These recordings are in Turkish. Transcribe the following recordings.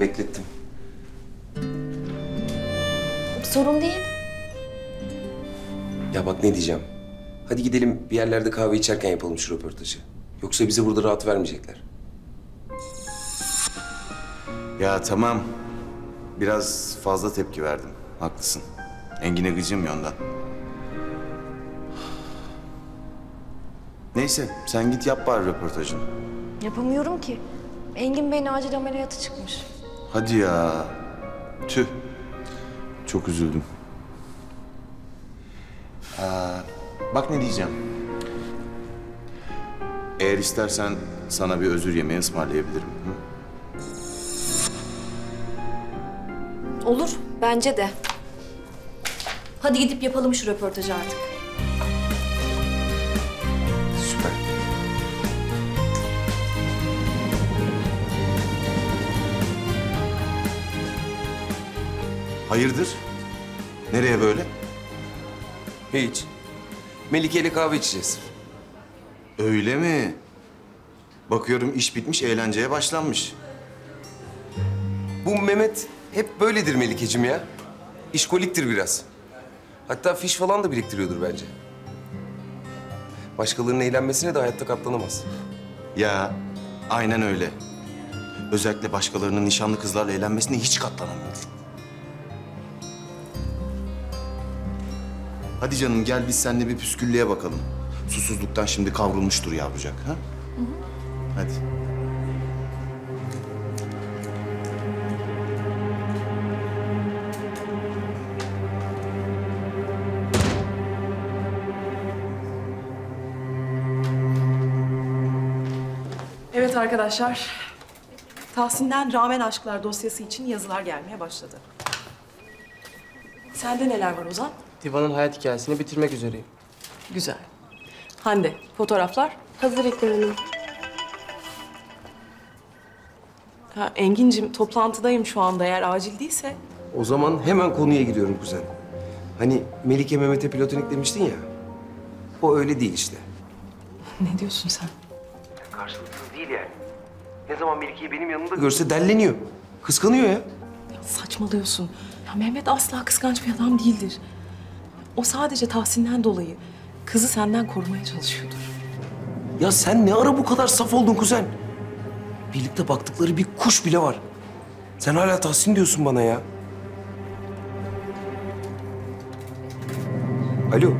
yaptım, beklettim. Sorun değil. Ya bak ne diyeceğim. Hadi gidelim bir yerlerde kahve içerken yapalım şu röportajı. Yoksa bize burada rahat vermeyecekler. Ya tamam. Biraz fazla tepki verdim. Haklısın. Engin'e gıcığım ya ondan. Neyse sen git yap bari röportajını. Yapamıyorum ki. Engin Bey'in acil ameliyatı çıkmış. Hadi ya. Tüh. Çok üzüldüm. Bak ne diyeceğim. Eğer istersen sana bir özür yemeği ısmarlayabilirim. Hı? Olur. Bence de. Hadi gidip yapalım şu röportajı artık. Süper. Hayırdır? Nereye böyle? Hiç. Melike ile kahve içeceğiz. Öyle mi? Bakıyorum iş bitmiş, eğlenceye başlanmış. Bu Mehmet hep böyledir Melikeciğim ya. İşkoliktir biraz. Hatta fiş falan da biriktiriyordur bence. Başkalarının eğlenmesine de hayatta katlanamaz. Ya aynen öyle. Özellikle başkalarının nişanlı kızlarla eğlenmesine hiç katlanamıyor. Hadi canım gel biz seninle bir püsküllüğe bakalım. Susuzluktan şimdi kavrulmuştur yavrucak. Ha? Hı hı. Hadi. Evet arkadaşlar. Tahsin'den Rağmen Aşklar dosyası için yazılar gelmeye başladı. Sende neler var Ozan? Diva'nın hayat hikayesini bitirmek üzereyim. Güzel. Hande, fotoğraflar? Hazır ekleyelim. Ha, Engin'cim, toplantıdayım şu anda eğer acil değilse. O zaman hemen konuya giriyorum kuzen. Hani Melike Mehmet'e platonik demiştin ya. O öyle değil işte. Ne diyorsun sen? Ya karşılıksız değil yani. Ne zaman Melike'yi benim yanımda görse delleniyor. Kıskanıyor ya. Ya saçmalıyorsun. Ya Mehmet asla kıskanç bir adam değildir. O sadece Tahsin'den dolayı kızı senden korumaya çalışıyordur. Ya sen ne ara bu kadar saf oldun kuzen? Birlikte baktıkları bir kuş bile var. Sen hala Tahsin diyorsun bana ya. Alo.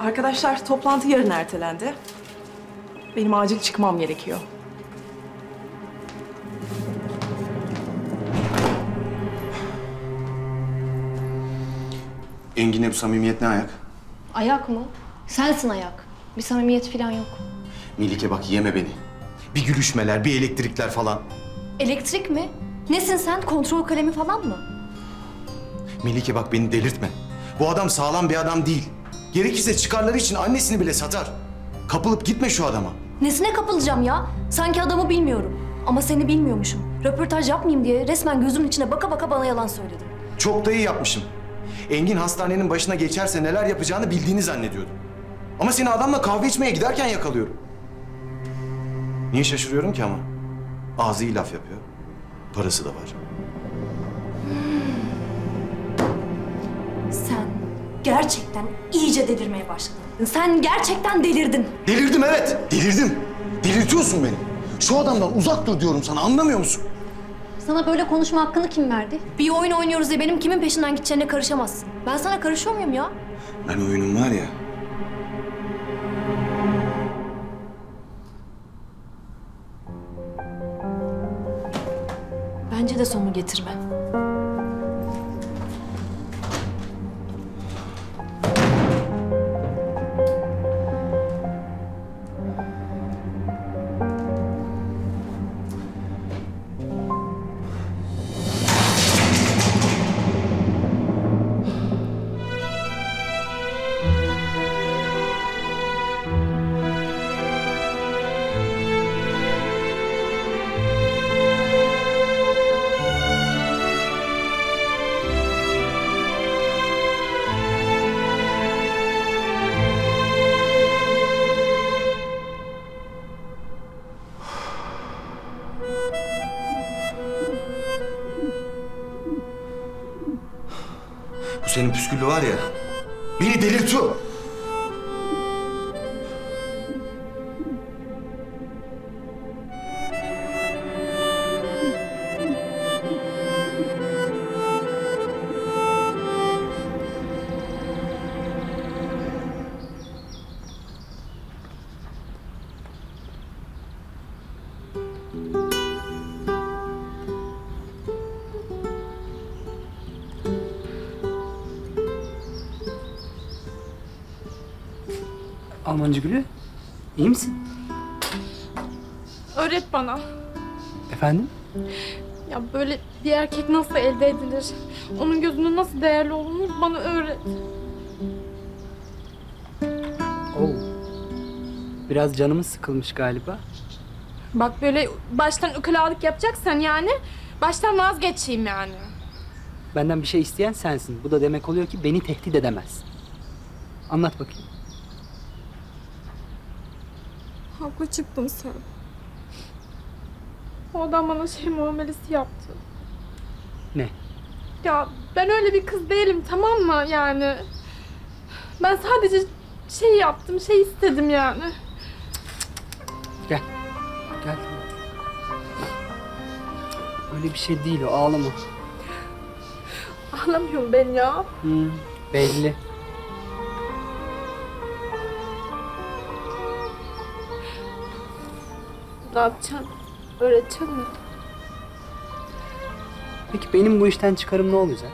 Arkadaşlar, toplantı yarın ertelendi. Benim acil çıkmam gerekiyor. Engin'e bu samimiyet ne ayak? Ayak mı? Sensin ayak. Bir samimiyet falan yok. Melike bak yeme beni. Bir gülüşmeler, bir elektrikler falan. Elektrik mi? Nesin sen? Kontrol kalemi falan mı? Melike bak beni delirtme. Bu adam sağlam bir adam değil. Gerekirse çıkarları için annesini bile satar. Kapılıp gitme şu adama. Nesine kapılacağım ya? Sanki adamı bilmiyorum. Ama seni bilmiyormuşum. Röportaj yapmayayım diye resmen gözümün içine baka baka bana yalan söyledin. Çok da iyi yapmışım. Engin hastanenin başına geçerse neler yapacağını bildiğini zannediyordum. Ama seni adamla kahve içmeye giderken yakalıyorum. Niye şaşırıyorum ki ama? Ağzı iyi laf yapıyor. Parası da var. Sen... gerçekten iyice delirmeye başladın. Sen gerçekten delirdin. Delirdim evet. Delirdim. Delirtiyorsun beni. Şu adamdan uzak dur diyorum sana. Anlamıyor musun? Sana böyle konuşma hakkını kim verdi? Bir oyun oynuyoruz diye benim kimin peşinden gideceğine karışamazsın. Ben sana karışıyor muyum ya? Ben oyunum var ya. Bence de sonu getirme. Bu senin püsküllü var ya, beni delirtiyor. Almancı Gülü, iyi misin? Öğret bana. Efendim? Ya böyle bir erkek nasıl elde edilir? Onun gözünde nasıl değerli olunur? Bana öğret. Oo. Biraz canımız sıkılmış galiba. Bak böyle baştan ukalalık yapacaksan yani, baştan vazgeçeyim yani. Benden bir şey isteyen sensin. Bu da demek oluyor ki beni tehdit edemez. Anlat bakayım. Haklı çıktın sen. O adam bana şey muamelesi yaptı. Ne? Ya ben öyle bir kız değilim, tamam mı yani? Ben sadece şey yaptım, şey istedim yani. Gel. Gel. Öyle bir şey değil o, ağlama. Ağlamıyorum ben ya. Belli. Ne yapacaksın? Öğreteceksin mi? Peki benim bu işten çıkarım ne olacak?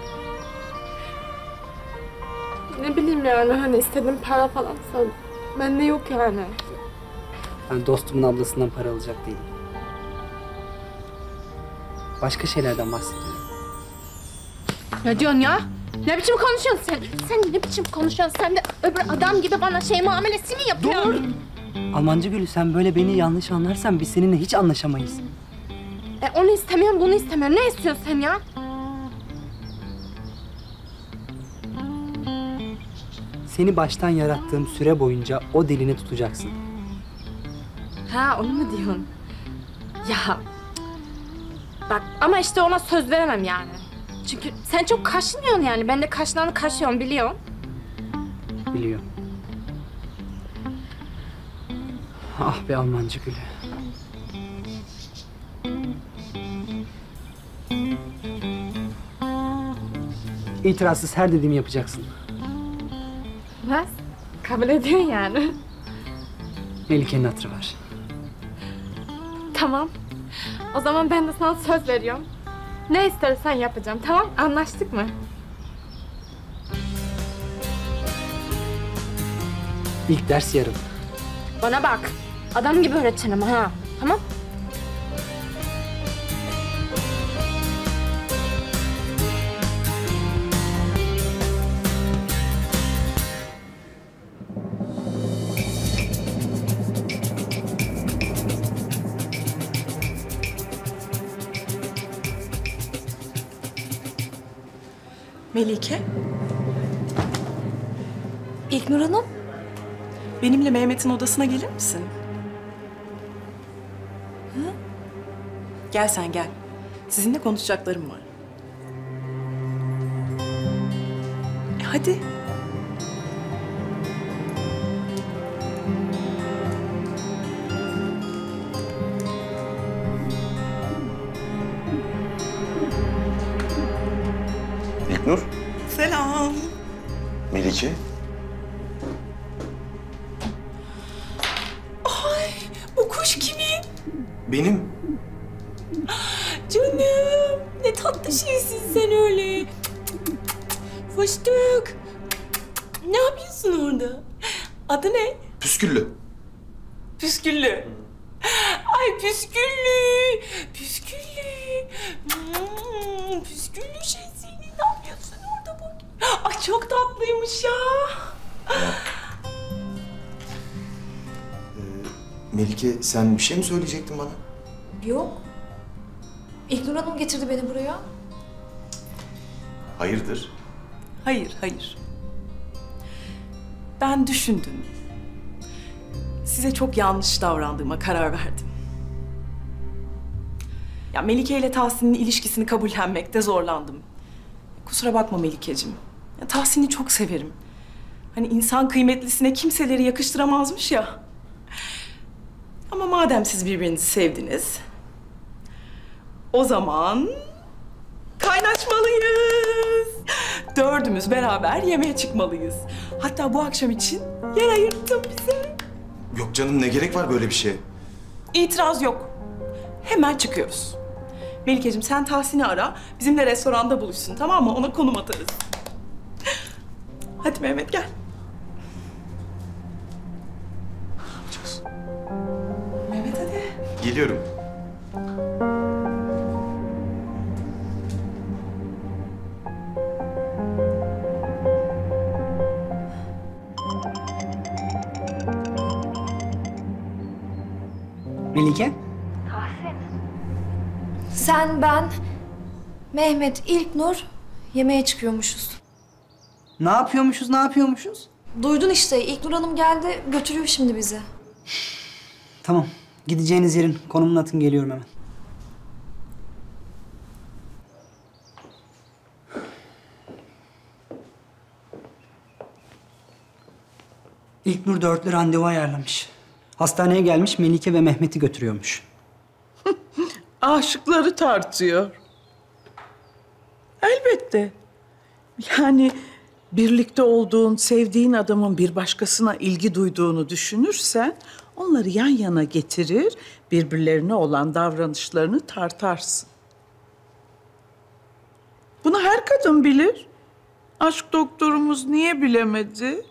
Ne bileyim yani, hani istediğim para falan sana. Bende yok yani. Ben dostumun ablasından para alacak değilim. Başka şeylerden bahsediyorum. Ne diyorsun ya? Ne biçim konuşuyorsun sen? Sen ne biçim konuşuyorsun? Sen de öbür adam gibi bana şey muamelesi mi yapıyorsun? Dur! Almancı Gülü, sen böyle beni yanlış anlarsan biz seninle hiç anlaşamayız. Onu istemiyorum, bunu istemiyorum. Ne istiyorsun sen ya? Seni baştan yarattığım süre boyunca o dilini tutacaksın. Ha, onu mu diyorsun? Ya bak ama işte ona söz veremem yani. Çünkü sen çok kaşınıyorsun yani. Ben de kaşlarını kaşıyorum, biliyorsun. Biliyorum. Ah be Almancı Gülü. İtirazsız her dediğimi yapacaksın. Nasıl? Kabul ediyorsun yani. Melike'nin hatırı var. Tamam. O zaman ben de sana söz veriyorum. Ne istersen yapacağım, tamam? Anlaştık mı? İlk ders yarın. Bana bak. Adam gibi öğreteceksin ama ha, tamam? Melike? İlknur Hanım? Benimle Mehmet'in odasına gelir misin? Hı? Gel sen gel. Sizinle konuşacaklarım var. Hadi. İlknur. Selam. Melike. Benim. Canım, ne tatlı şeysin sen öyle. Fıstık. Ne yapıyorsun orada? Adı ne? Püsküllü. Püsküllü. Ay püsküllü. Püsküllü. Püsküllü şey senin. Ne yapıyorsun orada bak? Ay çok tatlıymış ya. Melike, sen bir şey mi söyleyecektin bana? Yok. İlknur Hanım getirdi beni buraya. Hayırdır? Hayır, hayır. Ben düşündüm. Size çok yanlış davrandığıma karar verdim. Ya Melike ile Tahsin'in ilişkisini kabullenmekte zorlandım. Kusura bakma Melikeciğim. Ya, Tahsin'i çok severim. Hani insan kıymetlisine kimseleri yakıştıramazmış ya. Ama madem siz birbirinizi sevdiniz... ...o zaman... ...kaynaşmalıyız. Dördümüz beraber yemeğe çıkmalıyız. Hatta bu akşam için yer ayırttım bize. Yok canım, ne gerek var böyle bir şeye? İtiraz yok. Hemen çıkıyoruz. Melikeciğim, sen Tahsin'i ara, bizimle restoranda buluşsun, tamam mı? Ona konum atarız. Hadi Mehmet, gel. Ne yapacağız? Mehmet, hadi. Geliyorum. Melike? Tahsin. Sen, ben, Mehmet, İlknur yemeğe çıkıyormuşuz. Ne yapıyormuşuz, ne yapıyormuşuz? Duydun işte, İlknur Hanım geldi, götürüyor şimdi bizi. Tamam, gideceğiniz yerin konumunu atın, geliyorum hemen. İlknur 4'lü randevu ayarlamış. Hastaneye gelmiş, Melike ve Mehmet'i götürüyormuş. Aşıkları tartıyor. Elbette. Yani... Birlikte olduğun, sevdiğin adamın bir başkasına ilgi duyduğunu düşünürsen... ...onları yan yana getirir, birbirlerine olan davranışlarını tartarsın. Bunu her kadın bilir. Aşk doktorumuz niye bilemedi?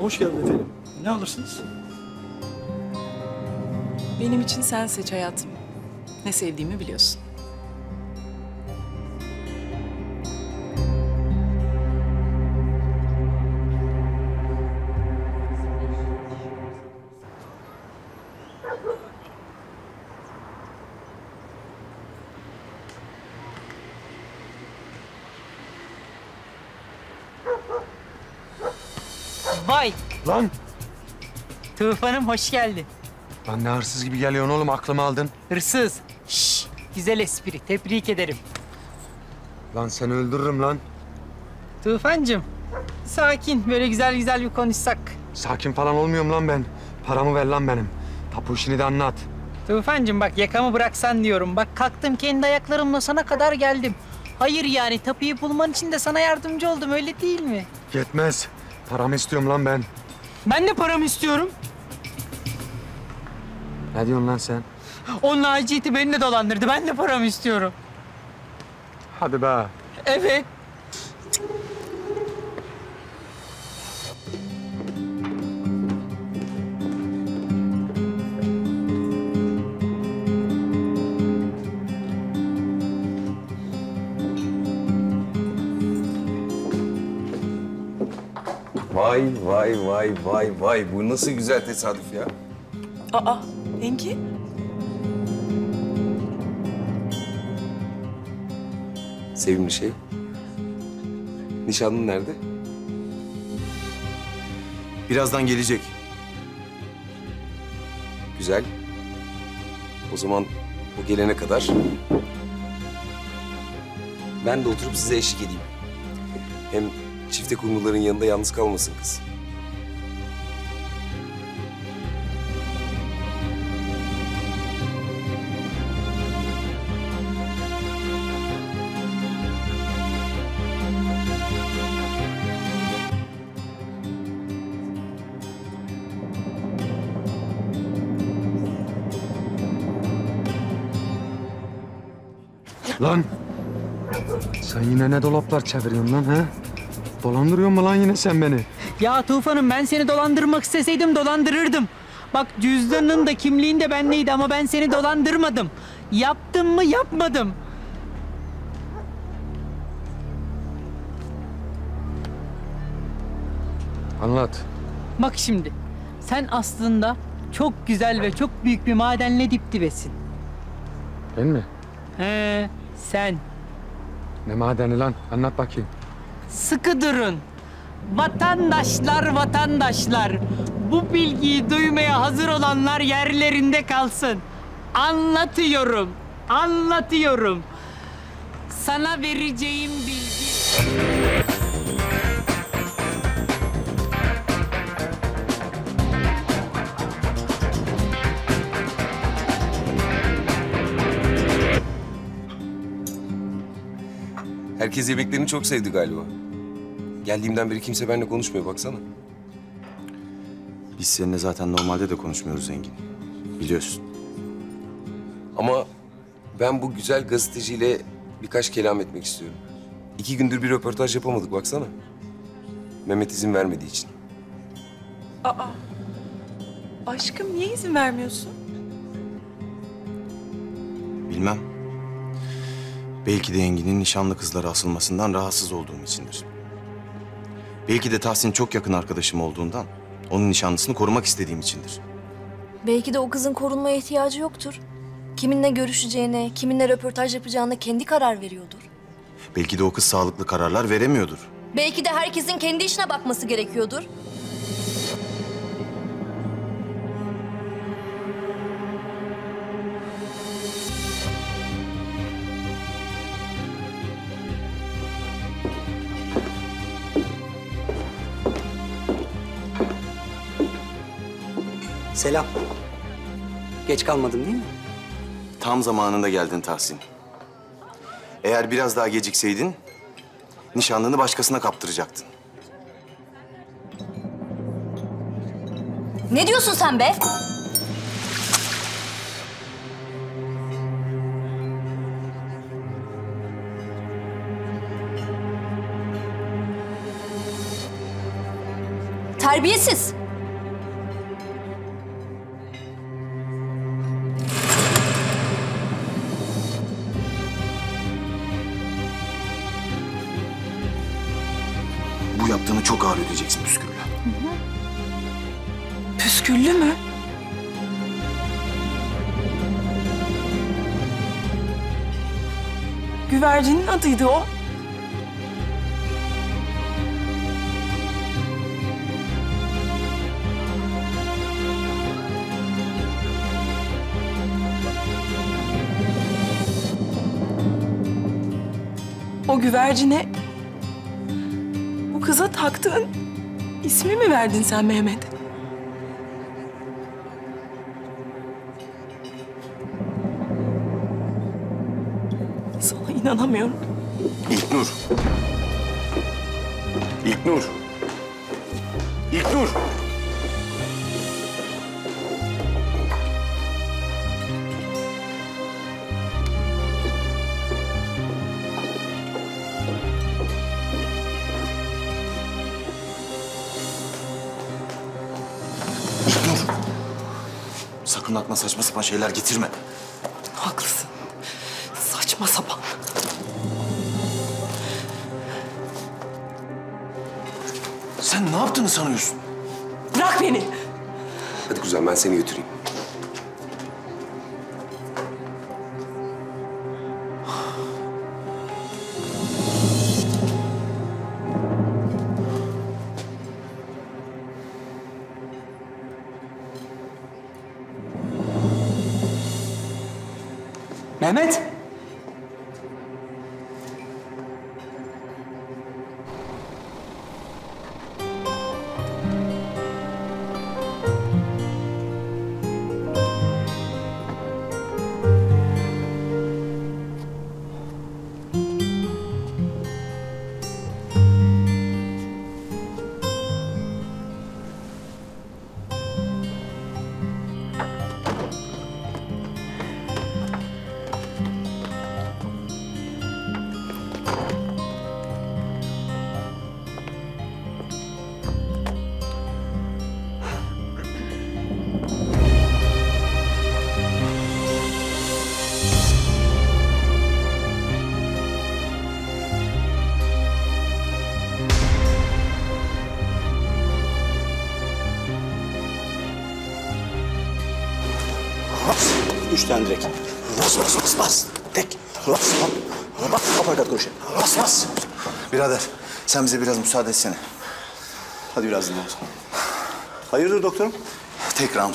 Hoş geldin efendim. Ne alırsınız? Benim için sen seç hayatım. Ne sevdiğimi biliyorsun. Vay! Lan! Tufan'ım hoş geldin. Lan ne hırsız gibi geliyorsun oğlum, aklımı aldın. Hırsız! Şşş! Güzel espri, tebrik ederim. Lan seni öldürürüm lan. Tufancığım, sakin, böyle güzel güzel bir konuşsak. Sakin falan olmuyorum lan ben. Paramı ver lan benim. Tapu işini de anlat. Tufancığım bak, yakamı bıraksan diyorum. Bak kalktım kendi ayaklarımla sana kadar geldim. Hayır yani, tapuyu bulman için de sana yardımcı oldum, öyle değil mi? Yetmez. Paramı istiyorum lan ben. Ben de paramı istiyorum. Ne diyorsun lan sen? Onun aciyeti beni de dolandırdı. Ben de paramı istiyorum. Hadi be. Evet. Vay, vay, vay, vay, vay. Bu nasıl güzel tesadüf ya? Aa, Engin. Sevimli şey. Nişanlın nerede? Birazdan gelecek. Güzel. O zaman o gelene kadar... ...ben de oturup size eşlik edeyim. Hem... Çifte kumruların yanında yalnız kalmasın kız. Lan! Sen yine ne dolaplar çeviriyorsun lan ha? Dolandırıyor mu lan yine sen beni? Ya Tufan'ım, ben seni dolandırmak isteseydim dolandırırdım. Bak cüzdanın da kimliğin de bendeydi ama ben seni dolandırmadım. Yaptım mı yapmadım. Anlat. Bak şimdi, sen aslında çok güzel ve çok büyük bir madenle dip dibesin. Ben mi? He, sen. Ne madeni lan? Anlat bakayım. Sıkı durun. Vatandaşlar, vatandaşlar. Bu bilgiyi duymaya hazır olanlar yerlerinde kalsın. Anlatıyorum, anlatıyorum. Sana vereceğim bilgi... Herkes yemeklerini çok sevdi galiba. Geldiğimden beri kimse benimle konuşmuyor, baksana. Biz seninle zaten normalde de konuşmuyoruz Engin. Biliyorsun. Ama ben bu güzel gazeteciyle birkaç kelam etmek istiyorum. 2 gündür bir röportaj yapamadık, baksana. Mehmet izin vermediği için. Aa! Aşkım, niye izin vermiyorsun? Bilmem. Belki de Engin'in nişanlı kızlara asılmasından rahatsız olduğum içindir. Belki de Tahsin çok yakın arkadaşım olduğundan onun nişanlısını korumak istediğim içindir. Belki de o kızın korunmaya ihtiyacı yoktur. Kiminle görüşeceğine, kiminle röportaj yapacağına kendi karar veriyordur. Belki de o kız sağlıklı kararlar veremiyordur. Belki de herkesin kendi işine bakması gerekiyordur. Selam. Geç kalmadın değil mi? Tam zamanında geldin Tahsin. Eğer biraz daha gecikseydin, nişanlını başkasına kaptıracaktın. Ne diyorsun sen be? Terbiyesiz. Yaptığını çok ağır ödeyeceksin püsküllü. Püsküllü mü? Güvercinin adıydı o. O güvercine... Kıza taktığın ismi mi verdin sen Mehmet? Sana inanamıyorum. İlknur. İlknur. İlknur. Aklına saçma sapan şeyler getirme. Haklısın. Saçma sapan. Sen ne yaptığını sanıyorsun? Bırak beni. Hadi kuzen, ben seni götüreyim. Mehmet! 3 tane direkt. Bas. Tek. Bas. Aparkat kuruşu. Bas. Birader, sen bize biraz müsaade etsene. Hadi biraz dinle. Hayırdır doktorum? Tek round.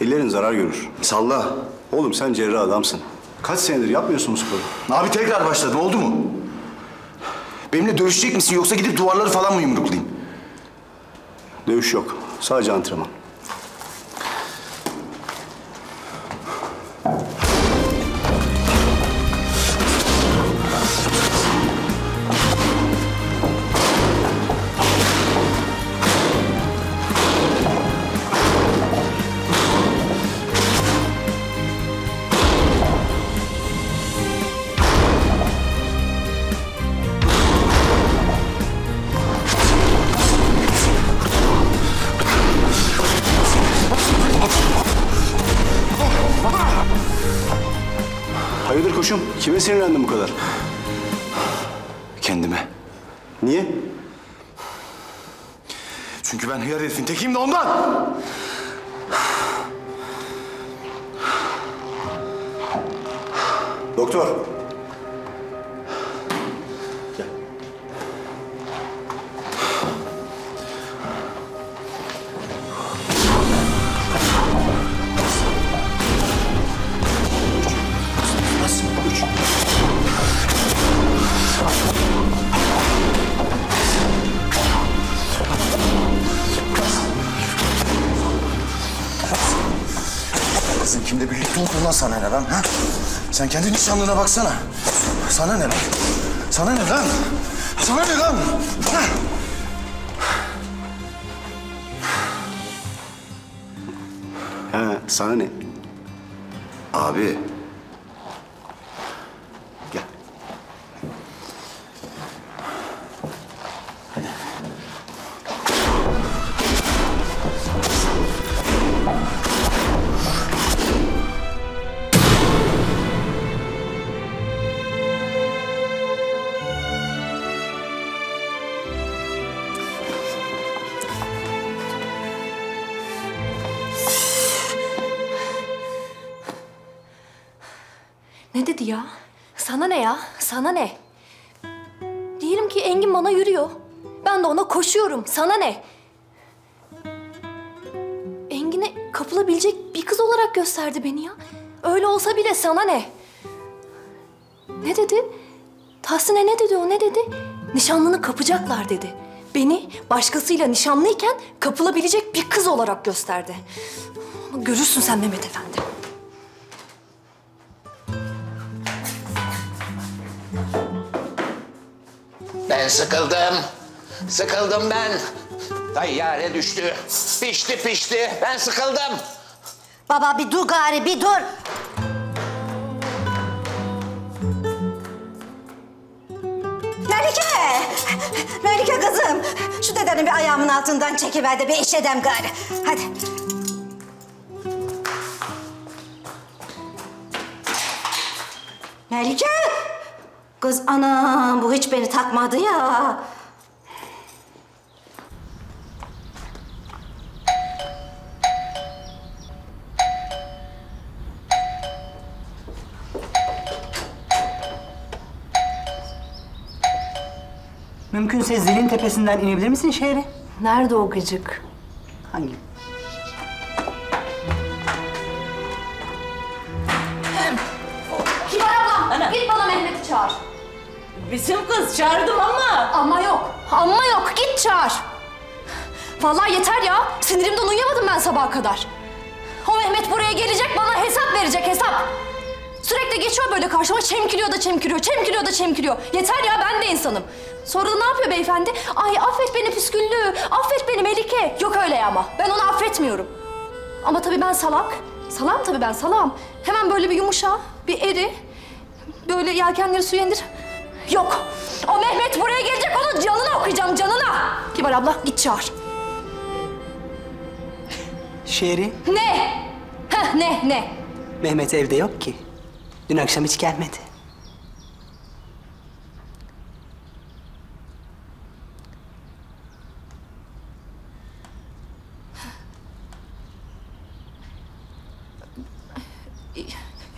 Ellerin zarar görür. Salla. Oğlum sen cerrah adamsın. Kaç senedir yapmıyorsun sporu? Abi tekrar başladı. Oldu mu? Benimle dövüşecek misin yoksa gidip duvarları falan mı yumruklayayım? Dövüş yok. Sadece antrenman. Kime sinirlendin bu kadar? Kendime. Niye? Çünkü ben hıyar herifin tekiyim de ondan! Doktor. Gel. Kızın kimle birlikte oldun lan sana ne lan ha? Sen kendi nişanlığına baksana. Sana ne lan? Sana ne lan? Sana ne lan? Ha? Ha, sana ne? Abi. Ya sana ne ya? Sana ne? Diyelim ki Engin bana yürüyor. Ben de ona koşuyorum. Sana ne? Engin'e kapılabilecek bir kız olarak gösterdi beni ya. Öyle olsa bile sana ne? Ne dedi? Tahsin'e ne dedi o? Ne dedi? Nişanlını kapacaklar dedi. Beni başkasıyla nişanlıyken kapılabilecek bir kız olarak gösterdi. Görürsün sen Mehmet Efendi. Ben sıkıldım. Sıkıldım ben. Tayyare düştü. Pişti. Ben sıkıldım. Baba bir dur gari, bir dur. Melike kızım. Şu dedenin bir ayağımın altından çekiver de bir iş edem gari. Hadi. Melike. Kız anam, bu hiç beni takmadı ya. Mümkünse zilin tepesinden inebilir misin şehre? Nerede o gıcık? Hangi? Kibar ablam, ana. Git bana Mehmet'i çağır. Bizim kız, çağırdım ama. Ama yok, git çağır. Vallahi yeter ya, sinirimden uyuyamadım ben sabaha kadar. O Mehmet buraya gelecek, bana hesap verecek, hesap. Sürekli geçiyor böyle karşıma, çemkiliyor. Yeter ya, ben de insanım. Sonra ne yapıyor beyefendi? Ay affet beni püsküllü, affet beni Melike. Yok öyle ama, ben onu affetmiyorum. Ama tabii ben salak. Salam. Hemen böyle bir yumuşa, bir eri. Böyle yelkenleri suya indir. Yok, o Mehmet buraya gelecek, onun canını okuyacağım, canına! Kibar abla, git çağır. Şehri? Ne? Heh, ne? Mehmet evde yok ki. Dün akşam hiç gelmedi.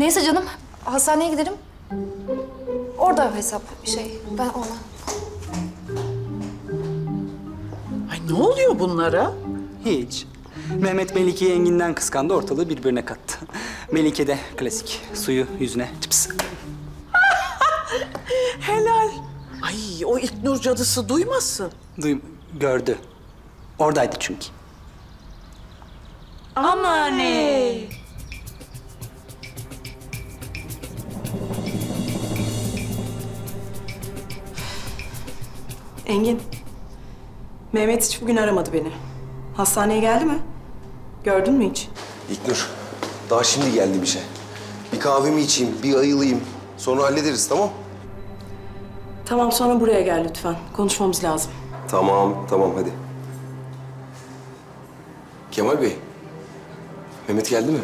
Neyse canım, hastaneye gidelim. Orada hesap ben ona. Ay ne oluyor bunlara? Hiç. Mehmet Melike'yi Engin'den kıskandı, ortalığı birbirine kattı. Melike de klasik suyu yüzüne tıps. Helal. Ay o İlknur cadısı duymasın. Gördü. Oradaydı çünkü. Aman ey. Engin, Mehmet hiç bugün aramadı beni. Hastaneye geldi mi? Gördün mü hiç? İlknur, daha şimdi geldim işe. Bir kahvemi içeyim, bir ayılayım. Sonra hallederiz, tamam? Tamam, sonra buraya gel lütfen. Konuşmamız lazım. Tamam, hadi. Kemal Bey, Mehmet geldi mi?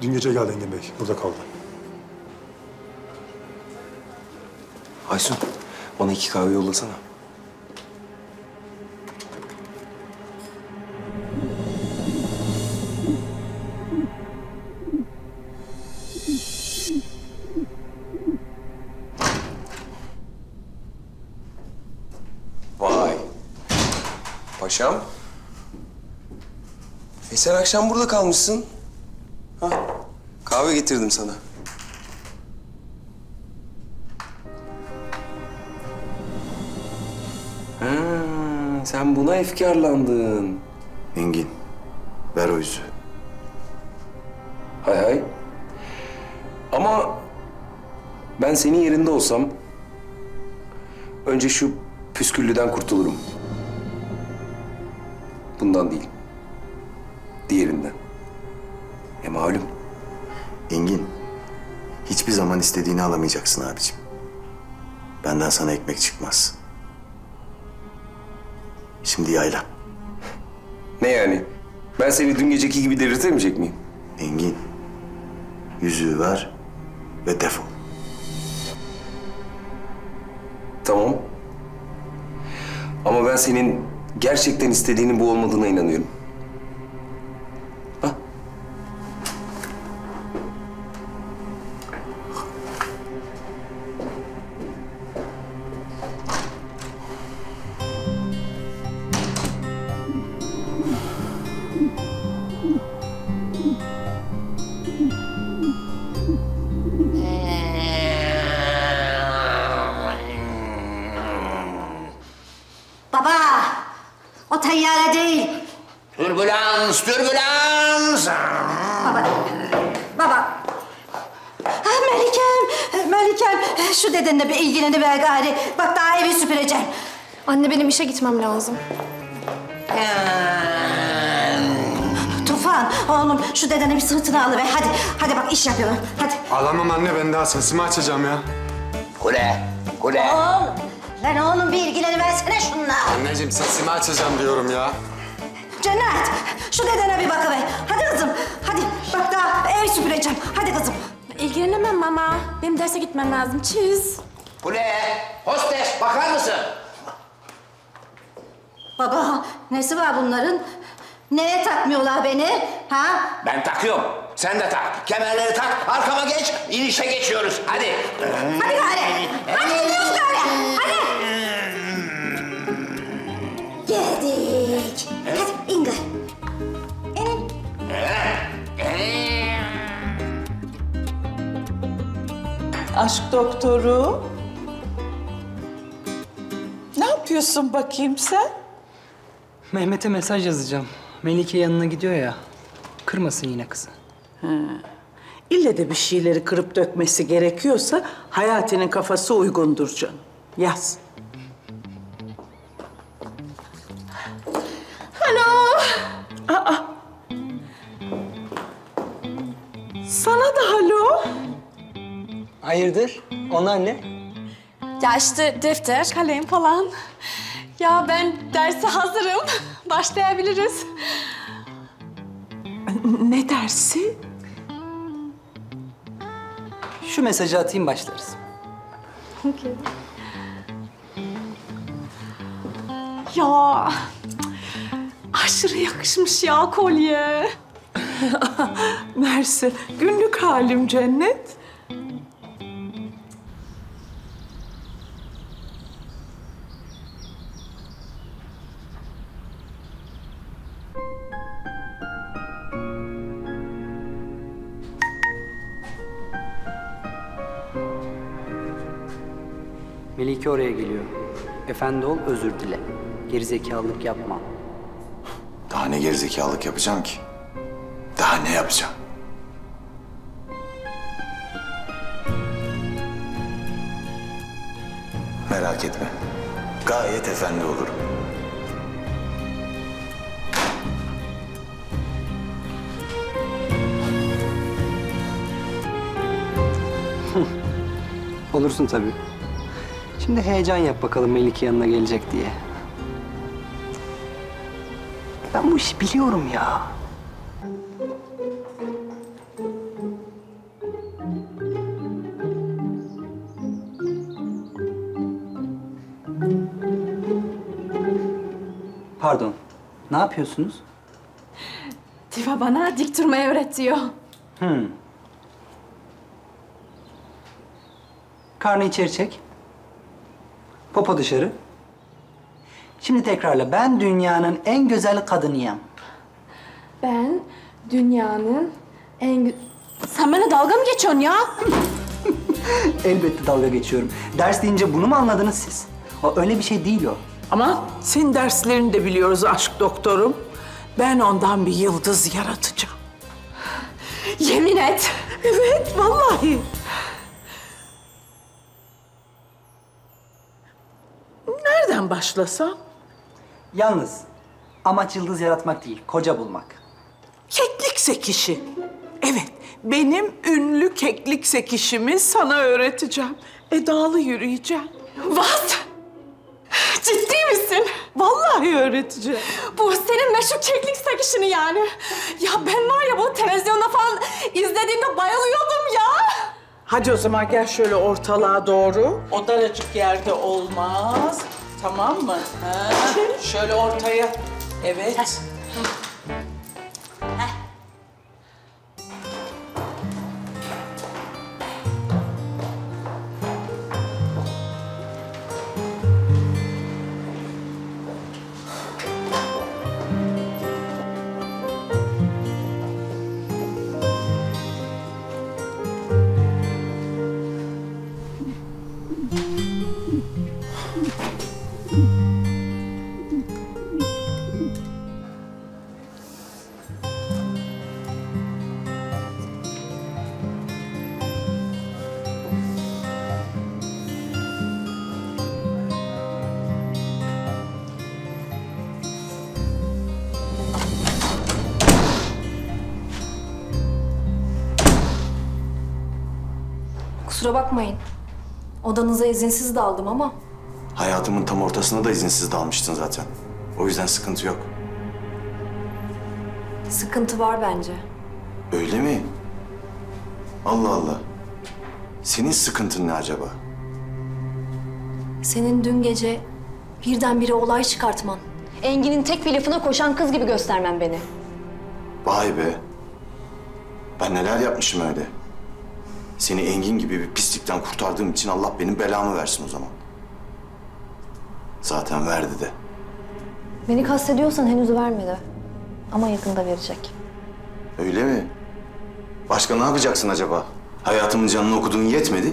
Dün gece geldi Engin Bey, burada kaldı. Aysun, bana 2 kahve yollasana. Vay. Paşam. Sen akşam burada kalmışsın. Ha, kahve getirdim sana. Sen buna efkarlandın. Engin, ver o yüzü. Hay. Ama ben senin yerinde olsam önce şu püsküllüden kurtulurum. Bundan değil. Diğerinden. Malum. Engin, hiçbir zaman istediğini alamayacaksın abicim. Benden sana ekmek çıkmaz. Şimdi Ayla. Ne yani? Ben seni dün geceki gibi delirtemeyecek miyim? Engin, yüzüğü ver ve defol. Tamam. Ama ben senin gerçekten istediğinin bu olmadığına inanıyorum. Anne, benim işe gitmem lazım. Tufan, oğlum şu dedenin bir sırtını alıver. Hadi bak iş yapıyorum, hadi. Alamam anne, ben daha sesimi açacağım ya. Kule. Oğlum, lan oğlum bir ilgileniversene şununla. Anneciğim, sesimi açacağım diyorum ya. Cennet, şu dedene bir bakıver. Hadi kızım, hadi. Bak daha ev süpüreceğim, hadi kızım. İlgilenemem mama, benim derse gitmem lazım. Çiz. Kule, hostes bakar mısın? Baba, nesi var bunların? Neye takmıyorlar beni, ha? Ben takıyorum, sen de tak. Kemerleri tak, arkama geç, inişe geçiyoruz. Hadi. Hadi gari, hadi gidiyoruz gari, hadi. Geldik. Hadi in gari. İnin. Aşk doktoru. Ne yapıyorsun bakayım sen? Mehmet'e mesaj yazacağım. Melike yanına gidiyor ya. Kırmasın yine kızı. İlle de bir şeyleri kırıp dökmesi gerekiyorsa Hayati'nin kafası uygundur canım. Yaz. Alo. Aa. Sana da halo. Hayırdır? Onlar ne? Ya işte defter, kalem falan. Ya ben derse hazırım. Başlayabiliriz. Ne dersi? Şu mesajı atayım, başlarız. Okay. Ya aşırı yakışmış ya kolye. Mersi. Günlük halim Cennet. Melike oraya geliyor. Efendi ol, özür dile. Gerizekalılık yapma. Daha ne gerizekalılık yapacağım ki? Daha ne yapacağım? Merak etme. Gayet efendi olurum. Olursun tabii. Şimdi heyecan yap bakalım Melike yanına gelecek diye. Ben bu işi biliyorum ya. Pardon, ne yapıyorsunuz? Diva bana dik durmayı öğretiyor. Karnı içeri çek. Popo dışarı. Şimdi tekrarla. Ben dünyanın en güzel kadınıyım. Ben dünyanın en... Sen bana dalga mı geçiyorsun ya? Elbette dalga geçiyorum. Ders deyince bunu mu anladınız siz? O öyle bir şey değil o. Ama senin derslerini de biliyoruz aşk doktorum. Ben ondan bir yıldız yaratacağım. Yemin et. Evet, vallahi. Nereden başlasam? Yalnız amaç yıldız yaratmak değil, koca bulmak. Keklik sekişi. Evet, benim ünlü keklik sekişimi sana öğreteceğim. Edalı yürüyeceğim. What? Ciddi misin? Vallahi öğreteceğim. Bu senin meşhur keklik sekişini yani. Ya ben var ya bunu televizyonda falan izlediğimde bayılıyordum ya. Hadi o zaman gel şöyle ortalığa doğru. O daracık yerde olmaz. Tamam mı? Ha? Şöyle ortaya. Evet. Kusura bakmayın. Odanıza izinsiz daldım ama. Hayatımın tam ortasına da izinsiz dalmıştın zaten. O yüzden sıkıntı yok. Sıkıntı var bence. Öyle mi? Allah Allah. Senin sıkıntın ne acaba? Senin dün gece birdenbire olay çıkartman. Engin'in tek bir lafına koşan kız gibi göstermen beni. Vay be. Ben neler yapmışım öyle. Seni Engin gibi bir pislikten kurtardığım için Allah benim belamı versin o zaman. Zaten verdi de. Beni kastediyorsan henüz vermedi. Ama yakında verecek. Öyle mi? Başka ne yapacaksın acaba? Hayatımın canını okuduğun yetmedi.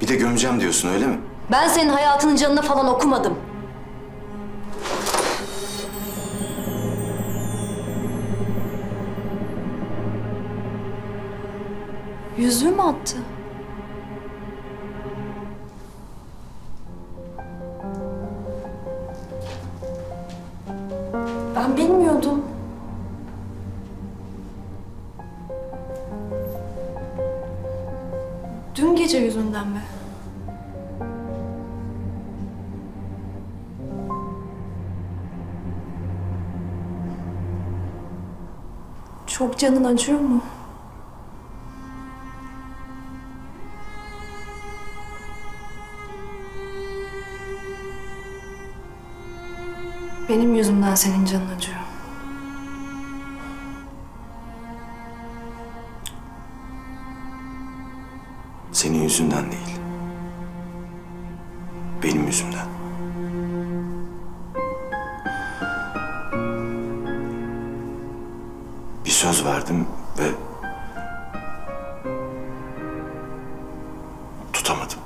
Bir de gömeceğim diyorsun öyle mi? Ben senin hayatının canını falan okumadım. Yüzüğü mü attı? Ben bilmiyordum. Dün gece yüzünden mi? Çok canın acıyor mu? Benim yüzümden senin canın acıyor. yüzünden değil. Benim yüzümden. Bir söz verdim ve tutamadım.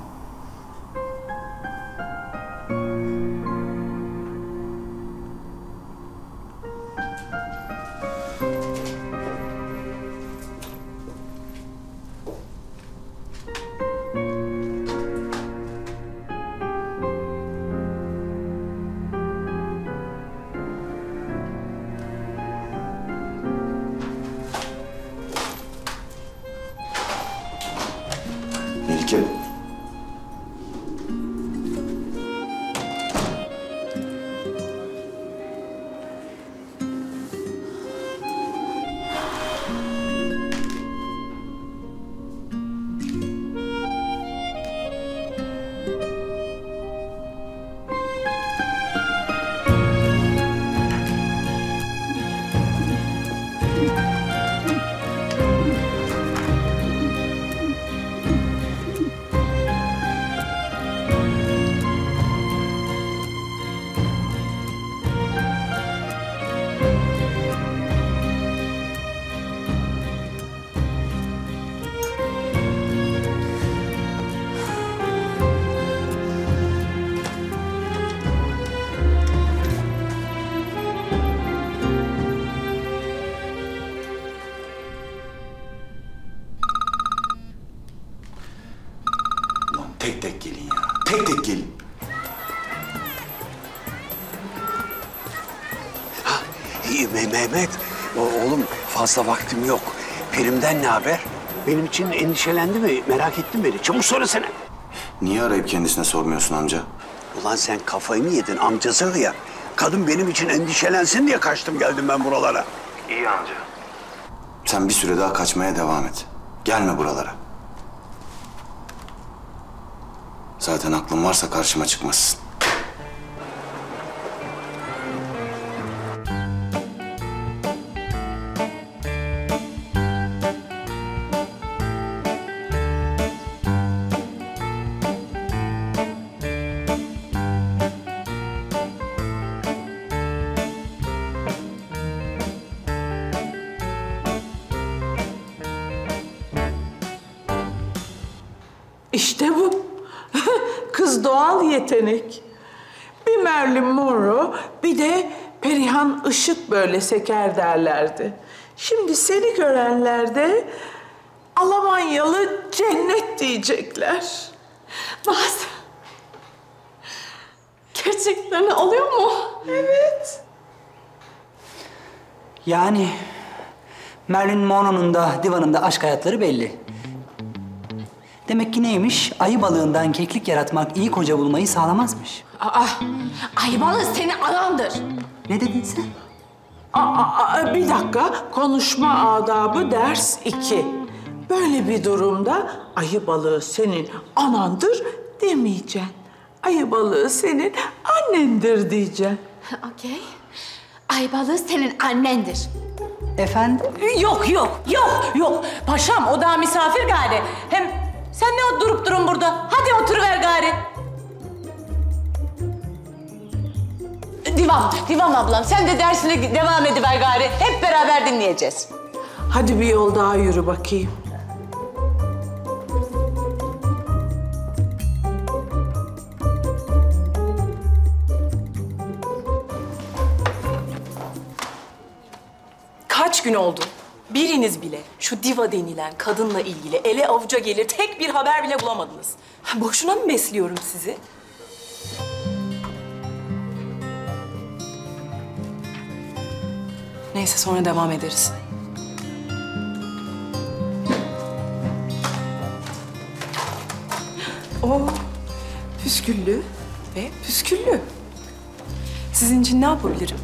Mehmet, oğlum fazla vaktim yok. Perim'den ne haber? Benim için endişelendi mi? Merak ettim beni. Çabuk söylesene. Niye arayıp kendisine sormuyorsun amca? Ulan sen kafayı mı yedin amcasın ya? Kadın benim için endişelensin diye kaçtım geldim ben buralara. İyi amca. Sen bir süre daha kaçmaya devam et. Gelme buralara. Zaten aklın varsa karşıma çıkmasın. İşte bu. Kız doğal yetenek. Bir Merlin Monroe, bir de Perihan Işık böyle seker derlerdi. Şimdi seni görenler de Almanyalı Cennet diyecekler. Bazen gerçekten oluyor mu? Evet. Yani Merlin Monroe'nun da Diva'nın da aşk hayatları belli. Demek ki neymiş? Ayı balığından keklik yaratmak iyi koca bulmayı sağlamazmış. Aa, ayı balığı senin anandır. Ne dedin sen? Aa, bir dakika. Konuşma adabı ders 2. Böyle bir durumda ayı balığı senin anandır demeyeceksin. Ayı balığı senin annendir diyeceksin. Okey. Ayı balığı senin annendir. Efendim? Yok. Paşam o daha misafir gari. Hem sen ne durup durun burada? Hadi oturuver gari. Divan ablam sen de dersine devam ediver gari. Hep beraber dinleyeceğiz. Hadi bir yol daha yürü bakayım. Kaç gün oldu? Biriniz bile şu diva denilen kadınla ilgili ele avuca gelir tek bir haber bile bulamadınız. Boşuna mı besliyorum sizi? Neyse sonra devam ederiz. O püsküllü ve püsküllü. Sizin için ne yapabilirim?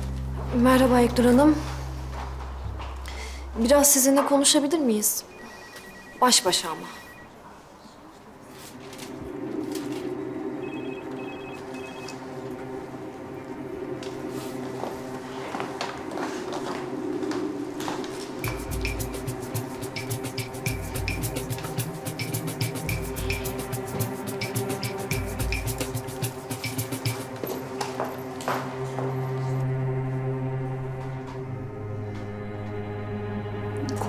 Merhaba İlknur Hanım. Biraz sizinle konuşabilir miyiz? Baş başa ama.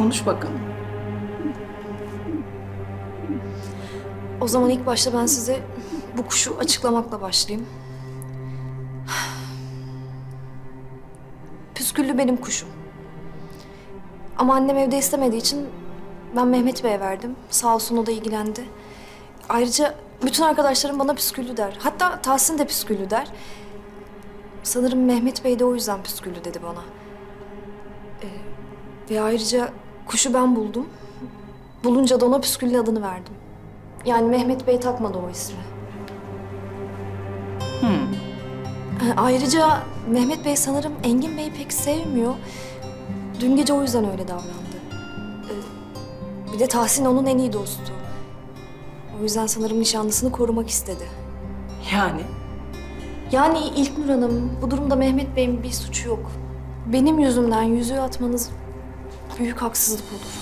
konuş bakalım. O zaman ilk başta ben size bu kuşu açıklamakla başlayayım. Püsküllü benim kuşum. Ama annem evde istemediği için ben Mehmet Bey'e verdim. Sağ olsun o da ilgilendi. Ayrıca bütün arkadaşlarım bana püsküllü der. Hatta Tahsin de püsküllü der. Sanırım Mehmet Bey de o yüzden püsküllü dedi bana. Ve ayrıca kuşu ben buldum. Bulunca da ona püsküllü adını verdim. Yani Mehmet Bey takmadı o ismi. Ayrıca Mehmet Bey sanırım Engin Bey'i pek sevmiyor. Dün gece o yüzden öyle davrandı. Bir de Tahsin onun en iyi dostu. O yüzden sanırım nişanlısını korumak istedi. Yani? Yani İlknur Hanım, bu durumda Mehmet Bey'in bir suçu yok. Benim yüzümden yüzüğü atmanız büyük haksızlık olur.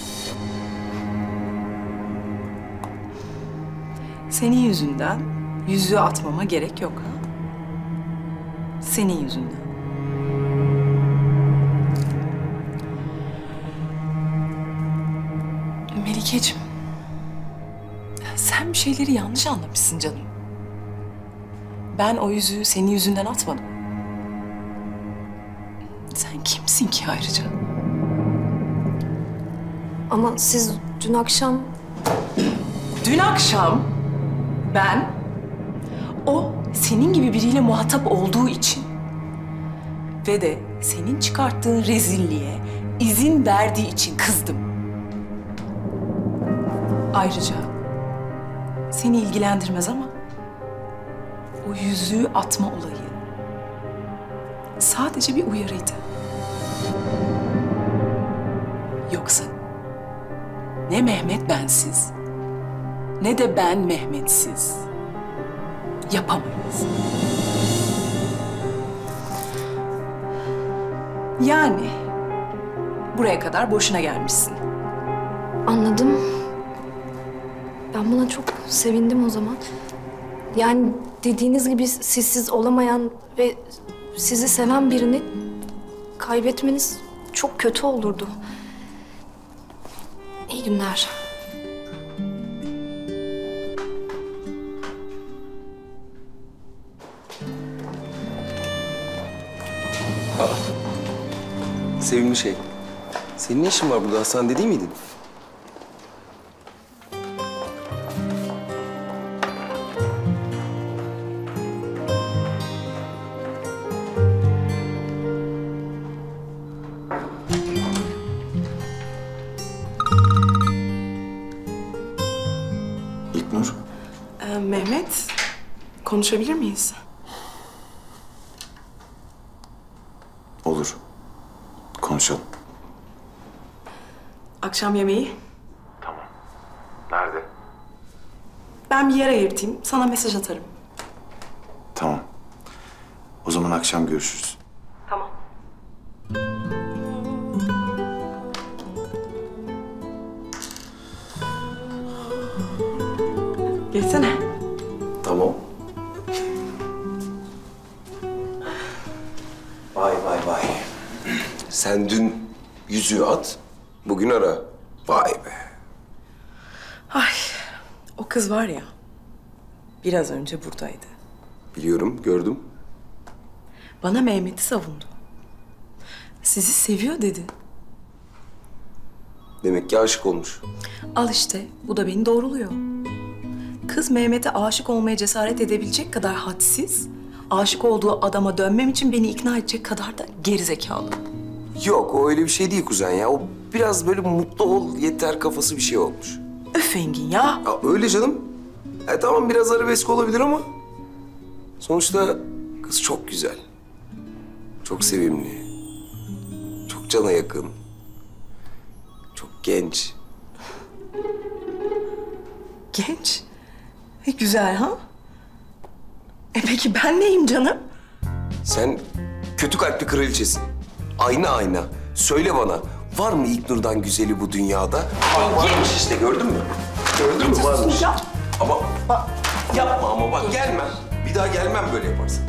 Senin yüzünden yüzüğü atmama gerek yok. Senin yüzünden. Melikeciğim, sen bir şeyleri yanlış anlamışsın canım. Ben o yüzüğü senin yüzünden atmadım. Sen kimsin ki ayrıca? Ama siz dün akşam... Dün akşam ben o senin gibi biriyle muhatap olduğu için ve de senin çıkarttığın rezilliğe izin verdiği için kızdım. Ayrıca seni ilgilendirmez ama o yüzüğü atma olayı sadece bir uyarıydı. Yoksa ne Mehmet bensiz, ne de ben Mehmetsiz yapamayız. Yani buraya kadar boşuna gelmişsin. Anladım. Ben buna çok sevindim o zaman. Yani dediğiniz gibi sizsiz olamayan ve sizi seven birini kaybetmeniz çok kötü olurdu. İyi günler. Sevimli şey, senin ne işin var burada? Hastanede değil miydin? İlknur. Mehmet, konuşabilir miyiz? Olur. Konuşalım. Akşam yemeği. Tamam. Nerede? Ben bir yer ayırtayım. Sana mesaj atarım. Tamam. O zaman akşam görüşürüz. Tamam. Geçsene. Tamam. Vay vay vay. Sen dün yüzüğü at, bugün ara. Vay be. Ay, o kız var ya, biraz önce buradaydı. Biliyorum, gördüm. Bana Mehmet'i savundu. Sizi seviyor dedi. Demek ki aşık olmuş. Al işte, bu da beni doğruluyor. Kız Mehmet'e aşık olmaya cesaret edebilecek kadar hadsiz, aşık olduğu adama dönmem için beni ikna edecek kadar da gerizekalı. Yok, o öyle bir şey değil kuzen ya. O biraz böyle mutlu ol yeter kafası bir şey olmuş. Öf Engin ya. Ya öyle canım. Tamam biraz arabesk olabilir ama... Sonuçta kız çok güzel. Çok sevimli. Çok cana yakın. Çok genç. Genç? Güzel ha? Peki ben neyim canım? Sen kötü kalpli kraliçesin. Ayna ayna. Söyle bana, var mı İlknur'dan güzeli bu dünyada? Aa, varmış işte, gördün mü? Gördün mü? Varmış. Yap. Ama bak, yapma ama bak, gelmem. Bir daha gelmem böyle yaparsın.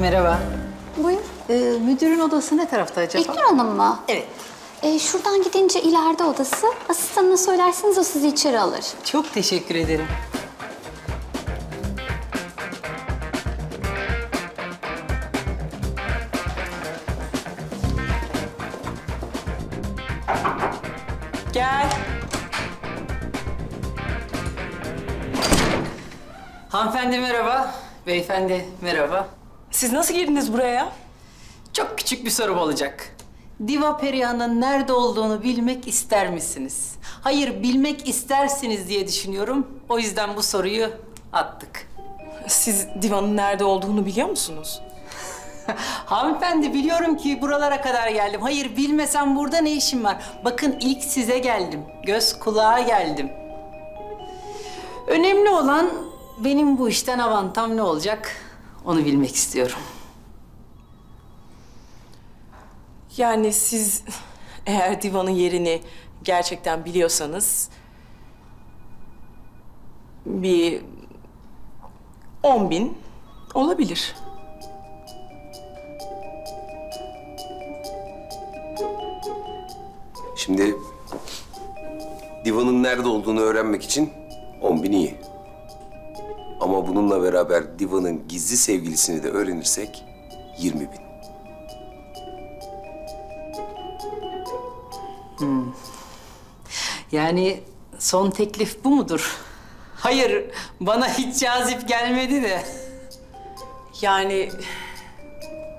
Merhaba. Buyur. Müdürün odası ne tarafta acaba? İlknur Hanım mı? Evet. Şuradan gidince ileride odası. Asistanına söylersiniz, o sizi içeri alır. Çok teşekkür ederim. Gel. Hanımefendi merhaba, beyefendi merhaba. Siz nasıl girdiniz buraya? Çok küçük bir sorum olacak. Diva Perihan'ın nerede olduğunu bilmek ister misiniz? Hayır, bilmek istersiniz diye düşünüyorum. O yüzden bu soruyu attık. Siz Diva'nın nerede olduğunu biliyor musunuz? Hanımefendi, biliyorum ki buralara kadar geldim. Hayır, bilmesem burada ne işim var? Bakın, ilk size geldim. Göz kulağa geldim. Önemli olan benim bu işten avantam ne olacak? Onu bilmek istiyorum. Yani siz eğer Diva'nın yerini gerçekten biliyorsanız... bir 10.000 olabilir. Şimdi Diva'nın nerede olduğunu öğrenmek için 10.000 iyi. Ama bununla beraber Diva'nın gizli sevgilisini de öğrenirsek 20.000. Hmm. Yani son teklif bu mudur? Hayır, bana hiç cazip gelmedi de. Yani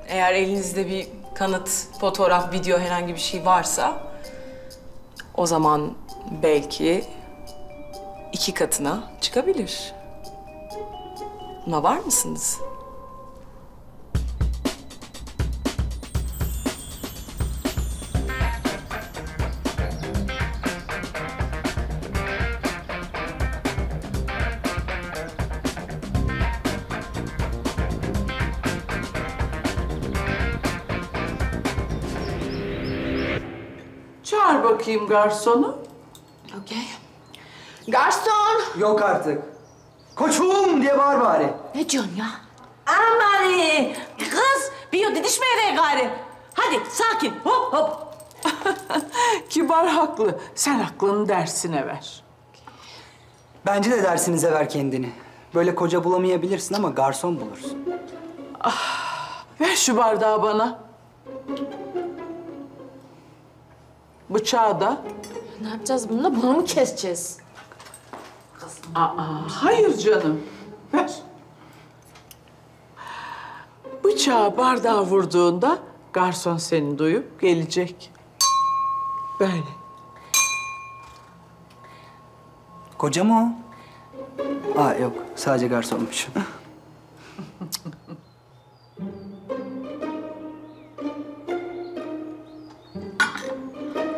eğer elinizde bir kanıt, fotoğraf, video herhangi bir şey varsa... o zaman belki 2 katına çıkabilir. Buna var mısınız? Çağır bakayım garsonu. Okey. Garson! Yok artık. Koçum diye bağır bari. Ne diyorsun ya? Aman kız, bir didişmeye gari. Hadi sakin, hop hop. Kibar haklı, sen aklını dersine ver. Bence de dersinize ver kendini. Böyle koca bulamayabilirsin ama garson bulursun. Ah, ver şu bardağı bana. Bıçağı da. Ne yapacağız bununla? Bunu mu keseceğiz? Aa, hayır canım. Ver. Bıçağı bardağa vurduğunda garson seni duyup gelecek. Böyle. Koca mı o? Aa, yok. Sadece garsonmuş.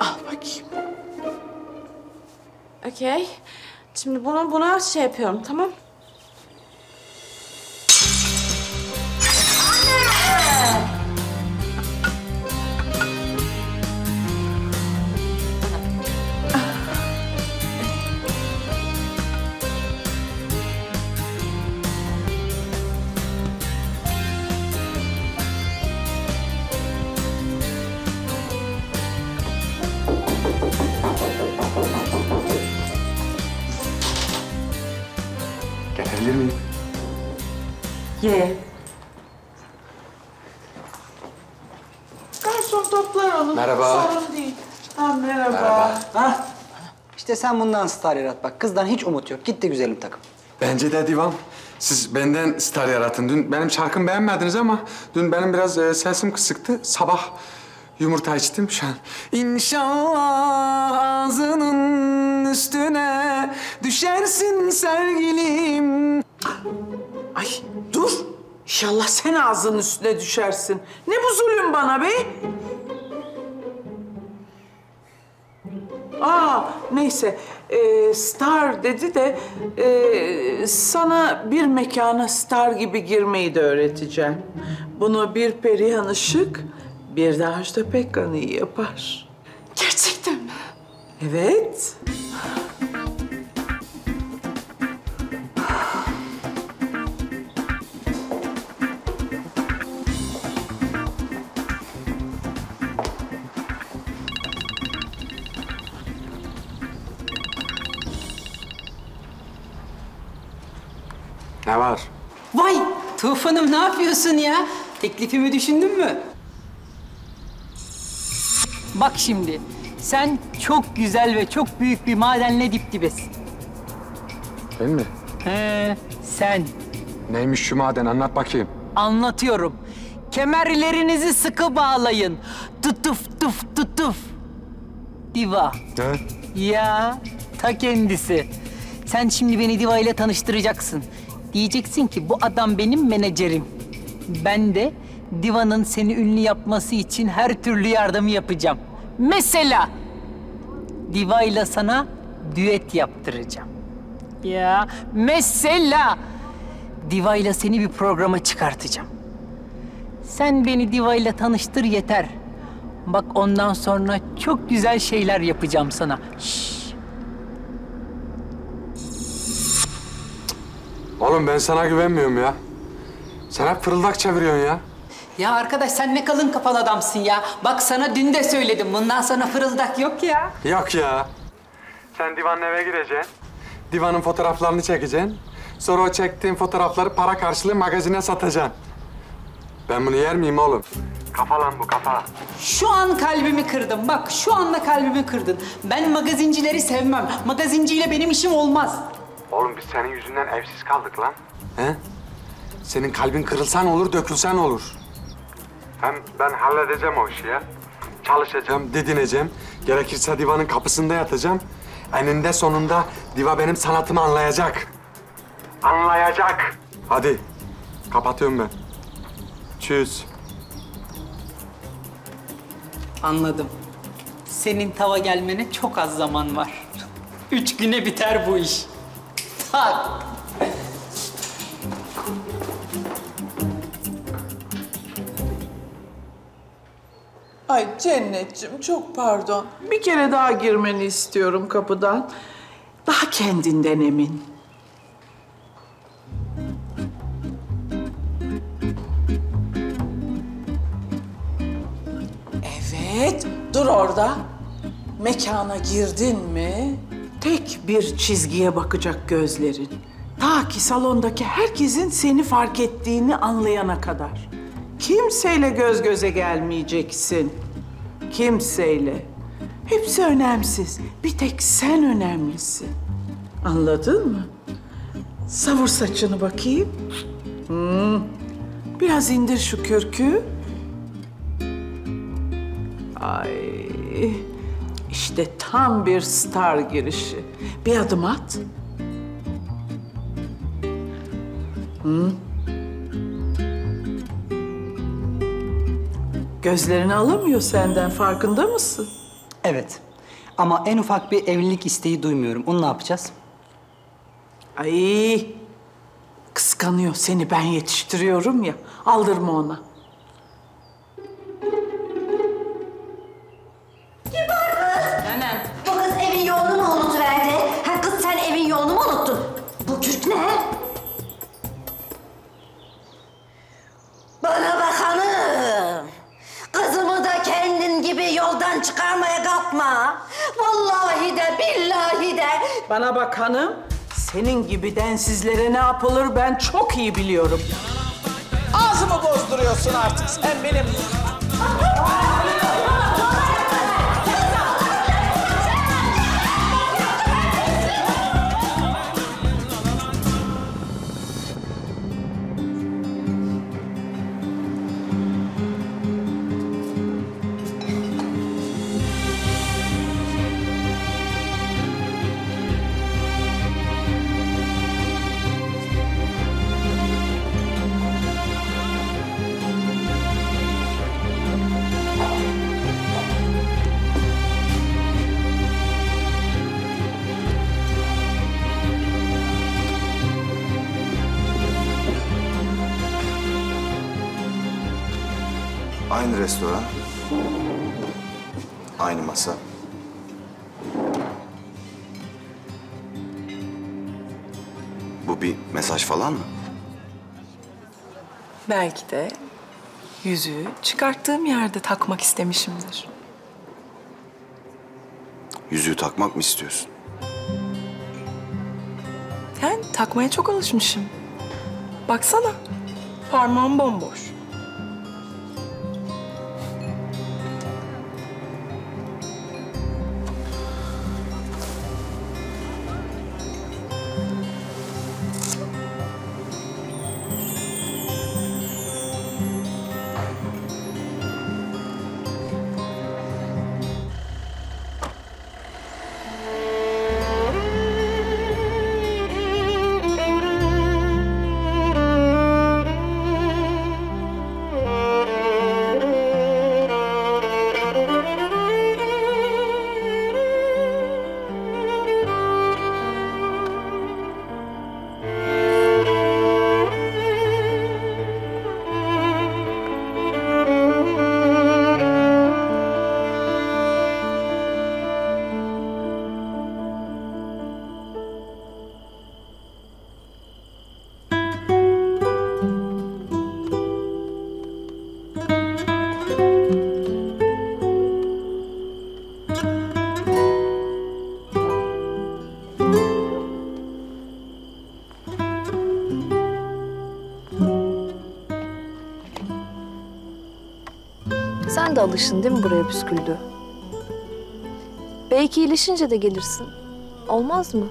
Al bakayım. Okey. Şimdi buna şey yapıyorum, tamam? Anne! Gelebilir miyim? Ye. Garson toplar onu. Merhaba. Sorun değil. Ha, merhaba. Ha? İşte sen bundan star yarat bak. Kızdan hiç umut yok. Gitti güzelim takım. Bence de Divan. Siz benden star yaratın. Dün benim şarkımı beğenmediniz ama... dün benim biraz sesim kısıktı. Sabah yumurta içtim şu an. İnşallah ağzının üstüne düşersin sevgilim. Ay dur. İnşallah sen ağzının üstüne düşersin. Ne bu zulüm bana be? Aa neyse. Star dedi de sana bir mekana star gibi girmeyi de öğreteceğim. Bunu bir Perihan Işık... bir de Ajda Pekkan'ı iyi yapar. Gerçekten mi? Evet. Ne var? Vay! Tufan'ım ne yapıyorsun ya? Teklifimi düşündün mü? Bak şimdi, sen çok güzel ve çok büyük bir madenle dip dibesin. Ben mi? Sen. Neymiş şu maden? Anlat bakayım. Anlatıyorum. Kemerlerinizi sıkı bağlayın. Tutuf tuf tutuf. Diva. Ne? Ya, ta kendisi. Sen şimdi beni Diva ile tanıştıracaksın. Diyeceksin ki bu adam benim menajerim. Ben de Diva'nın seni ünlü yapması için her türlü yardımı yapacağım. Mesela Diva ile sana düet yaptıracağım. Ya mesela Diva ile seni bir programa çıkartacağım. Sen beni Diva ile tanıştır yeter. Bak ondan sonra çok güzel şeyler yapacağım sana. Şşş. Oğlum ben sana güvenmiyorum ya. Sen hep fırıldak çeviriyorsun ya. Ya arkadaş sen ne kalın kafalı adamsın ya. Bak sana dün de söyledim. Bundan sana fırıldak yok ya. Yok ya. Sen Diva'nın eve gireceksin. Diva'nın fotoğraflarını çekeceksin. Sonra o çektiğin fotoğrafları para karşılığı magazine satacaksın. Ben bunu yer miyim oğlum? Kafa lan bu kafa. Şu an kalbimi kırdın. Bak şu anda kalbimi kırdın. Ben magazincileri sevmem. Magazinciyle benim işim olmaz. Oğlum biz senin yüzünden evsiz kaldık lan. He? Senin kalbin kırılsan olur, dökülsen olur. Hem ben halledeceğim o işi ya. Çalışacağım, didineceğim. Gerekirse Diva'nın kapısında yatacağım. Eninde sonunda Diva benim sanatımı anlayacak. Anlayacak. Hadi. Kapatıyorum ben. Çüz. Anladım. Senin tava gelmene çok az zaman var. 3 güne biter bu iş. Tak. Ay Cennetciğim çok pardon. Bir kere daha girmeni istiyorum kapıdan. Daha kendinden emin. Evet, dur orada. Mekana girdin mi? Tek bir çizgiye bakacak gözlerin. Ta ki salondaki herkesin seni fark ettiğini anlayana kadar. Kimseyle göz göze gelmeyeceksin. Kimseyle. Hepsi önemsiz. Bir tek sen önemlisin. Anladın mı? Savur saçını bakayım. Biraz indir şu kürkü. Ay. İşte tam bir star girişi. Bir adım at. Gözlerini alamıyor senden. Farkında mısın? Evet. Ama en ufak bir evlilik isteği duymuyorum. Onu ne yapacağız? Ay. Kıskanıyor seni. Ben yetiştiriyorum ya. Aldırma ona. Bana bak hanım. Kızımı da kendin gibi yoldan çıkarmaya kalkma. Vallahi de billahi de. Bana bak hanım. Senin gibi densizlere ne yapılır ben çok iyi biliyorum. Ağzımı bozduruyorsun artık sen benim. Aynı restoran, aynı masa. Bu bir mesaj falan mı? Belki de yüzüğü çıkarttığım yerde takmak istemişimdir. Yüzüğü takmak mı istiyorsun? Yani takmaya çok alışmışım. Baksana. Parmağım bomboş. Sen de alışın değil mi buraya püsküldü? Belki iyileşince de gelirsin. Olmaz mı?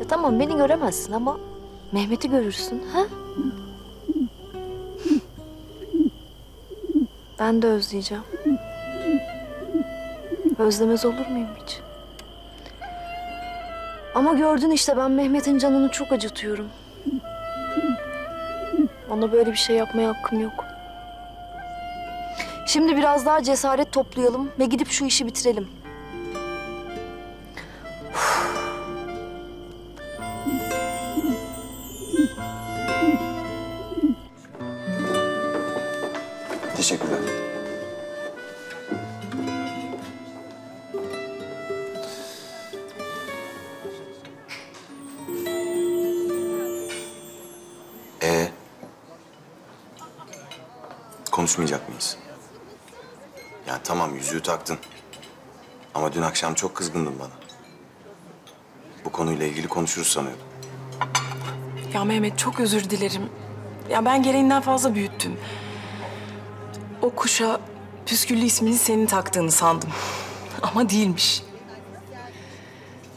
Ya tamam beni göremezsin ama Mehmet'i görürsün. Ha? Ben de özleyeceğim. Özlemez olur muyum hiç? Ama gördün işte ben Mehmet'in canını çok acıtıyorum. Ona böyle bir şey yapmaya hakkım yok. Şimdi biraz daha cesaret toplayalım ve gidip şu işi bitirelim. Teşekkürler. Konuşmayacak mıyız? Ya tamam yüzüğü taktın. Ama dün akşam çok kızgındın bana. Bu konuyla ilgili konuşuruz sanıyordum. Ya Mehmet çok özür dilerim. Ya ben gereğinden fazla büyüttüm. O kuşa püsküllü ismini senin taktığını sandım. Ama değilmiş.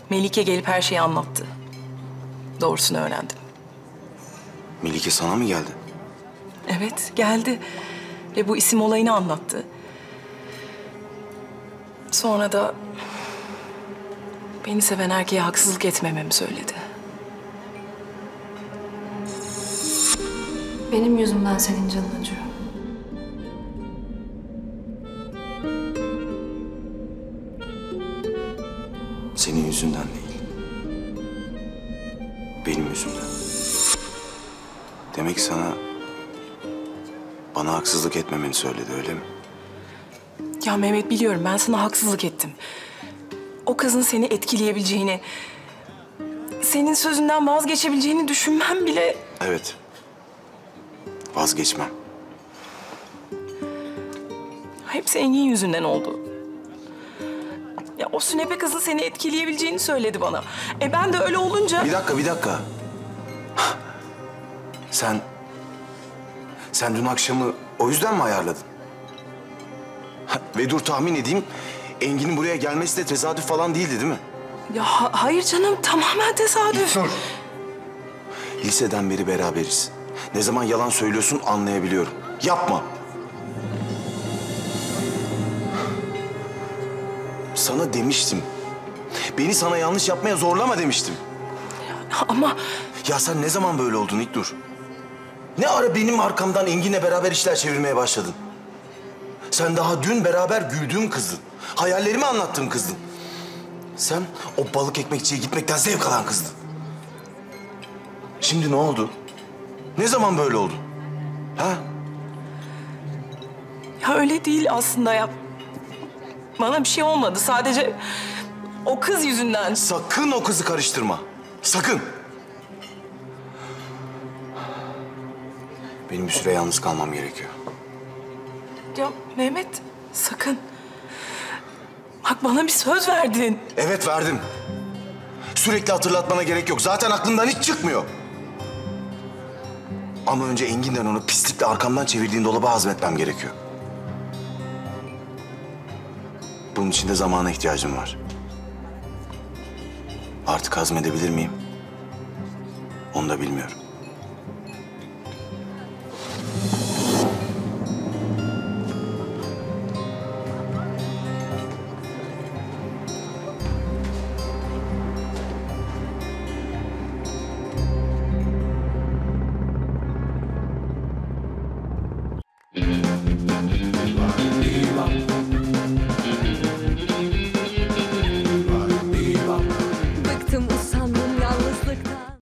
Melike gelip her şeyi anlattı. Doğrusunu öğrendim. Melike sana mı geldi? Evet geldi. Ve bu isim olayını anlattı. Sonra da beni seven erkeğe haksızlık etmememi söyledi. Benim yüzümden senin canın acıyor. Senin yüzünden değil. Benim yüzümden. Demek sana bana haksızlık etmemeni söyledi öyle mi? Ya Mehmet biliyorum ben sana haksızlık ettim. O kızın seni etkileyebileceğini, senin sözünden vazgeçebileceğini düşünmem bile... Evet. Vazgeçmem. Hepsi Engin yüzünden oldu. Ya o sünepe kızın seni etkileyebileceğini söyledi bana. Ben de öyle olunca... Bir dakika. Sen dün akşamı o yüzden mi ayarladın? Ve dur tahmin edeyim, Engin'in buraya gelmesi de tesadüf falan değildi değil mi? Ya hayır canım, tamamen tesadüf. İlknur. Liseden beri beraberiz. Ne zaman yalan söylüyorsun anlayabiliyorum. Yapma. Sana demiştim. Beni sana yanlış yapmaya zorlama demiştim. Ama... Ya sen ne zaman böyle oldun İlknur? Ne ara benim arkamdan Engin'le beraber işler çevirmeye başladın? Sen daha dün beraber güldüğüm kızdın. Hayallerimi anlattığım kızdın. Sen o balık ekmekçiye gitmekten zevk alan kızdın. Şimdi ne oldu? Ne zaman böyle oldu? Ha? Ya öyle değil aslında ya. Bana bir şey olmadı. Sadece o kız yüzünden. Sakın o kızı karıştırma. Sakın. Benim bir süre yalnız kalmam gerekiyor. Ya Mehmet, sakın. Bak bana bir söz verdin. Evet, verdim. Sürekli hatırlatmana gerek yok. Zaten aklından hiç çıkmıyor. Ama önce Engin'den onu pislikle arkamdan çevirdiğin dolaba hazmetmem gerekiyor. Bunun için de zamana ihtiyacım var. Artık hazmedebilir miyim? Onu da bilmiyorum.